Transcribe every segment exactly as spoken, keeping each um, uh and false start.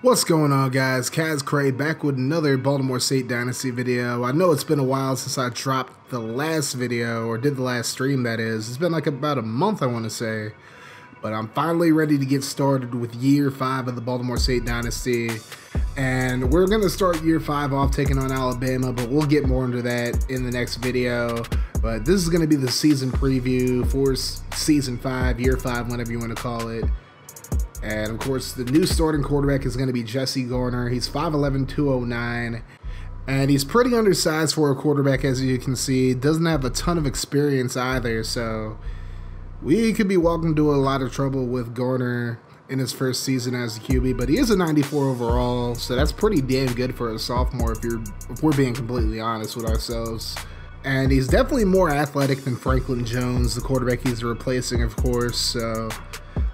What's going on, guys? Kaz Cray back with another Baltimore State Dynasty video. I know it's been a while since I dropped the last video, or did the last stream, that is. It's been like about a month, I want to say. But I'm finally ready to get started with year five of the Baltimore State Dynasty. And we're going to start year five off taking on Alabama, but we'll get more into that in the next video. But this is going to be the season preview for season five, year five, whatever you want to call it. And, of course, the new starting quarterback is going to be Jesse Garner. He's five eleven, two oh nine, and he's pretty undersized for a quarterback, as you can see. Doesn't have a ton of experience either, so we could be walking into a lot of trouble with Garner in his first season as a Q B. But he is a ninety-four overall, so that's pretty damn good for a sophomore if, you're, if we're being completely honest with ourselves. And he's definitely more athletic than Franklin Jones, the quarterback he's replacing, of course, so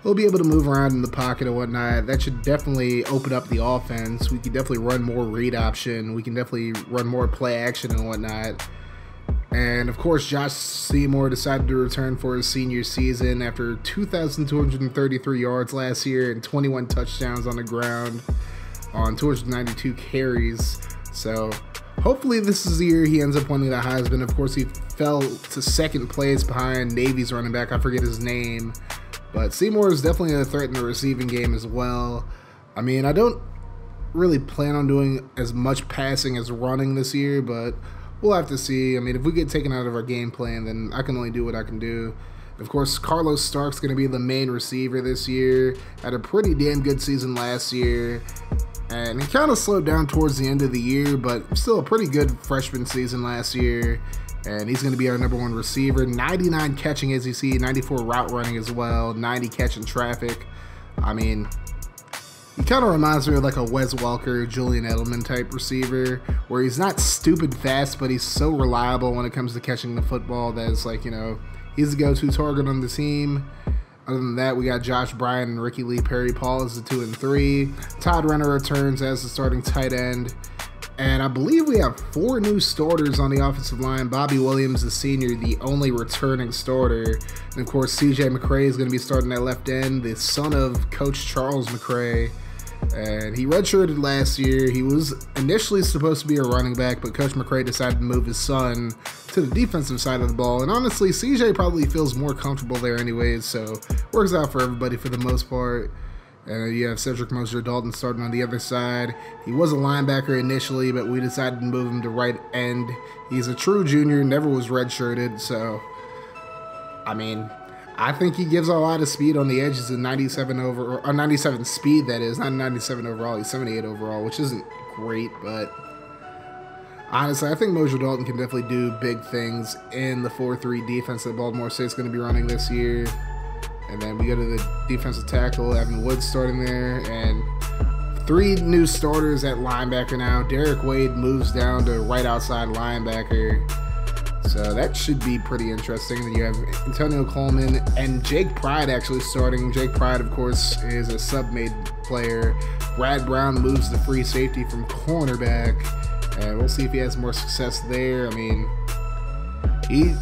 we'll be able to move around in the pocket and whatnot. That should definitely open up the offense. We can definitely run more read option. We can definitely run more play action and whatnot. And, of course, Josh Seymour decided to return for his senior season after two thousand two hundred thirty-three yards last year and twenty-one touchdowns on the ground on two hundred ninety-two carries. So hopefully this is the year he ends up winning the Heisman. Of course, he fell to second place behind Navy's running back. I forget his name. But Seymour is definitely a threat in the receiving game as well. I mean, I don't really plan on doing as much passing as running this year, but we'll have to see. I mean, if we get taken out of our game plan, then I can only do what I can do. Of course, Carlos Stark's going to be the main receiver this year. Had a pretty damn good season last year, and he kind of slowed down towards the end of the year, but still a pretty good freshman season last year. And he's going to be our number one receiver. ninety-nine catching, as you see, ninety-four route running as well, ninety catching traffic. I mean, he kind of reminds me of like a Wes Welker, Julian Edelman type receiver, where he's not stupid fast, but he's so reliable when it comes to catching the football that it's like, you know, he's the go-to target on the team. Other than that, we got Josh Bryan and Ricky Lee Perry. Paul is the two and three. Todd Renner returns as the starting tight end. And I believe we have four new starters on the offensive line. Bobby Williams, the senior, the only returning starter. And, of course, C J McCray is going to be starting at left end, the son of Coach Charles McCray. And he redshirted last year. He was initially supposed to be a running back, but Coach McCray decided to move his son to the defensive side of the ball. And, honestly, C J probably feels more comfortable there anyways, so works out for everybody for the most part. And you have Cedric Moser Dalton starting on the other side. He was a linebacker initially, but we decided to move him to right end. He's a true junior, never was redshirted. So, I mean, I think he gives a lot of speed on the edges of ninety-seven over, or ninety-seven speed, that is. Not ninety-seven overall, he's seventy-eight overall, which isn't great. But honestly, I think Moser Dalton can definitely do big things in the four three defense that Baltimore State's going to be running this year. And then we go to the defensive tackle, Evan Woods starting there. And three new starters at linebacker now. Derek Wade moves down to right outside linebacker. So that should be pretty interesting. Then you have Antonio Coleman and Jake Pride actually starting. Jake Pride, of course, is a sub-made player. Brad Brown moves the free safety from cornerback. And we'll see if he has more success there. I mean, he...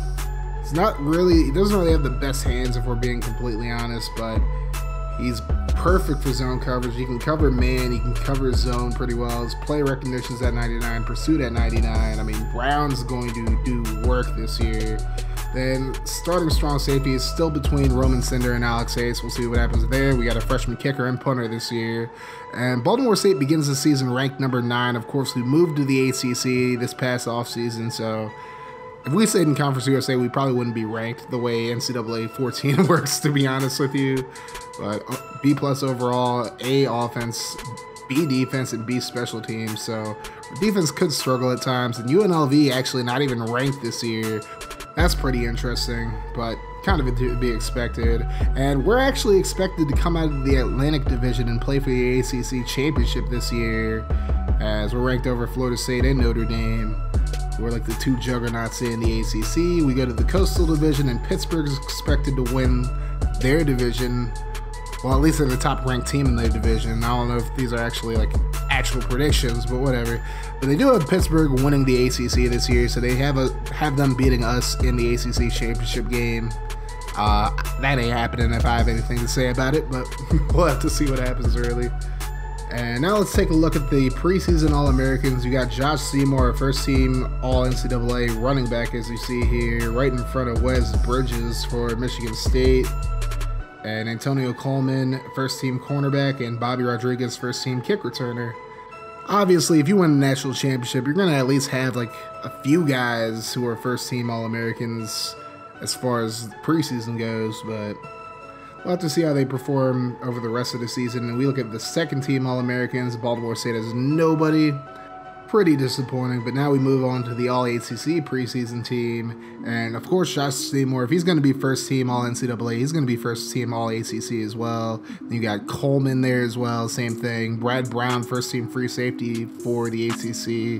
It's not really, he doesn't really have the best hands if we're being completely honest, but he's perfect for zone coverage. He can cover man, he can cover zone pretty well. His play recognition's at ninety-nine, pursuit at ninety-nine. I mean, Brown's going to do work this year. Then starting strong safety is still between Roman Cinder and Alex Ace. We'll see what happens there. We got a freshman kicker and punter this year. And Baltimore State begins the season ranked number nine. Of course, we moved to the A C C this past offseason, so if we stayed in Conference U S A, we probably wouldn't be ranked the way N C double A fourteen works, to be honest with you. But B plus overall, A offense, B defense, and B special teams. So defense could struggle at times. And U N L V actually not even ranked this year. That's pretty interesting, but kind of to be expected. And we're actually expected to come out of the Atlantic Division and play for the A C C Championship this year, as we're ranked over Florida State and Notre Dame. We're like the two juggernauts in the A C C. We go to the Coastal Division, and Pittsburgh is expected to win their division. Well, at least they're the top-ranked team in their division. I don't know if these are actually like actual predictions, but whatever. But they do have Pittsburgh winning the A C C this year, so they have a have them beating us in the A C C championship game. Uh, that ain't happening if I have anything to say about it, but we'll have to see what happens, really. And now let's take a look at the preseason All-Americans. You got Josh Seymour, first team All N C A A running back, as you see here, right in front of Wes Bridges for Michigan State. And Antonio Coleman, first team cornerback, and Bobby Rodriguez, first team kick returner. Obviously, if you win a national championship, you're going to at least have like a few guys who are first team All-Americans as far as preseason goes, but we'll have to see how they perform over the rest of the season. And we look at the second team All-Americans. Baltimore State has nobody. Pretty disappointing. But now we move on to the All A C C preseason team. And, of course, Josh Seymour, if he's going to be first team All N C A A, he's going to be first team All A C C as well. You got Coleman there as well. Same thing. Brad Brown, first team free safety for the A C C.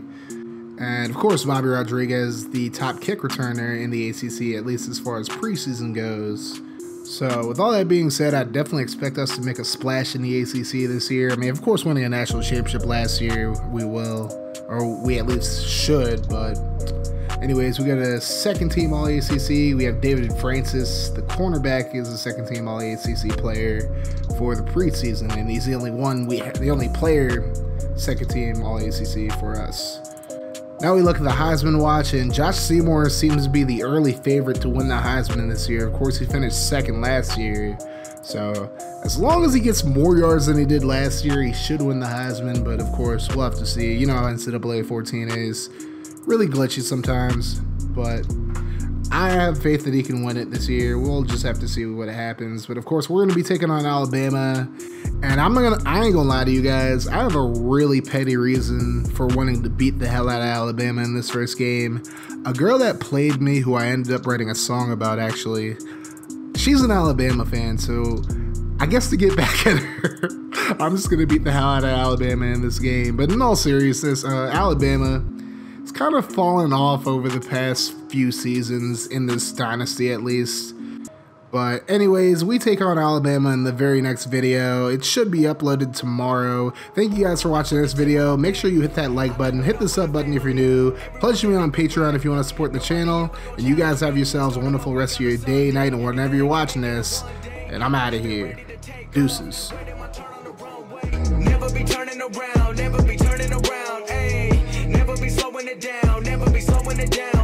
And, of course, Bobby Rodriguez, the top kick returner in the A C C, at least as far as preseason goes. So, with all that being said, I definitely expect us to make a splash in the A C C this year. I mean, of course, winning a national championship last year, we will, or we at least should, but anyways, we got a second team All A C C. We have David Francis, the cornerback, is a second team All A C C player for the preseason, and he's the only one, we the only player second team All A C C for us. Now we look at the Heisman watch, and Josh Seymour seems to be the early favorite to win the Heisman this year. Of course, he finished second last year, so as long as he gets more yards than he did last year, he should win the Heisman, but of course, we'll have to see. You know how N C A A fourteen is. Really glitchy sometimes, but I have faith that he can win it this year. We'll just have to see what happens, but of course, we're going to be taking on Alabama. And I'm gonna, I ain't gonna lie to you guys, I have a really petty reason for wanting to beat the hell out of Alabama in this first game. A girl that played me, who I ended up writing a song about actually, she's an Alabama fan, so I guess to get back at her, I'm just gonna beat the hell out of Alabama in this game. But in all seriousness, uh, Alabama, it's kind of fallen off over the past few seasons, in this dynasty at least. But anyways, we take on Alabama in the very next video. It should be uploaded tomorrow. Thank you guys for watching this video. Make sure you hit that like button, hit the sub button if you're new. Pledge to me on Patreon if you want to support the channel. And you guys have yourselves a wonderful rest of your day, night, and whenever you're watching this. And I'm out of here. Deuces. Never be turning around, never be turning around, ayy. Never be slowing it down, never be slowing it down.